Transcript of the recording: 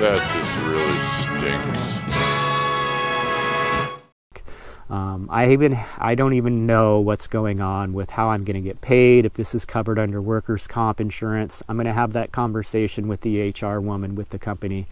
That just really stinks. I don't even know what's going on with how I'm going to get paid, if this is covered under workers' comp insurance. I'm going to have that conversation with the HR woman with the company.